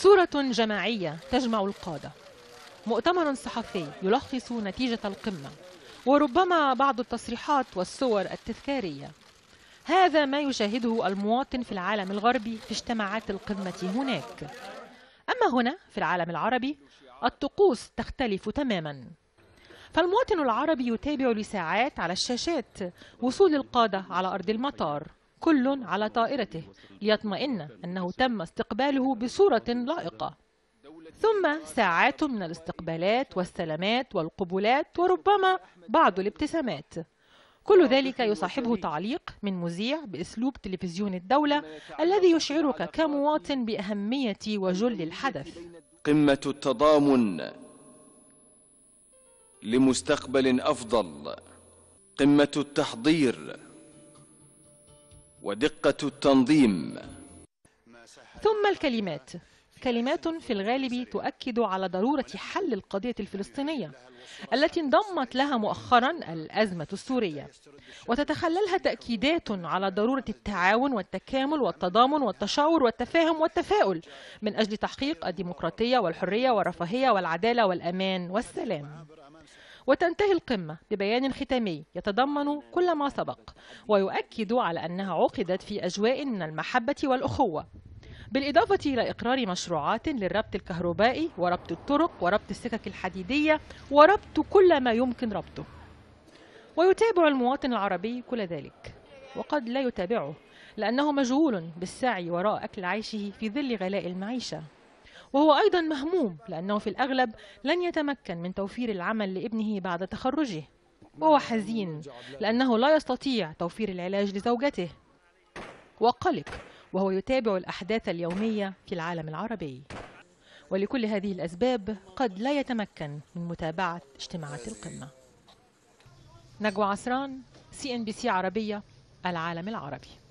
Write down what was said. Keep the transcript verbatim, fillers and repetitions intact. صورة جماعية تجمع القادة، مؤتمر صحفي يلخص نتيجة القمة، وربما بعض التصريحات والصور التذكارية. هذا ما يشاهده المواطن في العالم الغربي في اجتماعات القمة هناك. أما هنا في العالم العربي الطقوس تختلف تماما، فالمواطن العربي يتابع لساعات على الشاشات وصول القادة على أرض المطار، كل على طائرته ليطمئن أنه تم استقباله بصورة لائقة، ثم ساعات من الاستقبالات والسلامات والقبلات وربما بعض الابتسامات. كل ذلك يصاحبه تعليق من مذيع بأسلوب تلفزيون الدولة الذي يشعرك كمواطن بأهمية وجل الحدث. قمة التضامن لمستقبل أفضل، قمة التحضير ودقة التنظيم. ثم الكلمات، كلمات في الغالب تؤكد على ضرورة حل القضية الفلسطينية التي انضمت لها مؤخرا الأزمة السورية، وتتخللها تأكيدات على ضرورة التعاون والتكامل والتضامن والتشاور والتفاهم والتفاؤل من أجل تحقيق الديمقراطية والحرية والرفاهية والعدالة والأمان والسلام. وتنتهي القمة ببيان ختامي يتضمن كل ما سبق ويؤكد على أنها عقدت في أجواء من المحبة والأخوة، بالإضافة إلى إقرار مشروعات للربط الكهربائي وربط الطرق وربط السكك الحديدية وربط كل ما يمكن ربطه. ويتابع المواطن العربي كل ذلك، وقد لا يتابعه لأنه مشغول بالسعي وراء أكل عيشه في ظل غلاء المعيشة، وهو أيضا مهموم لأنه في الأغلب لن يتمكن من توفير العمل لابنه بعد تخرجه، وهو حزين لأنه لا يستطيع توفير العلاج لزوجته، وقلق وهو يتابع الأحداث اليومية في العالم العربي. ولكل هذه الأسباب قد لا يتمكن من متابعة اجتماعات القمة. نجوى عسران، سي إن بي سي عربية، العالم العربي.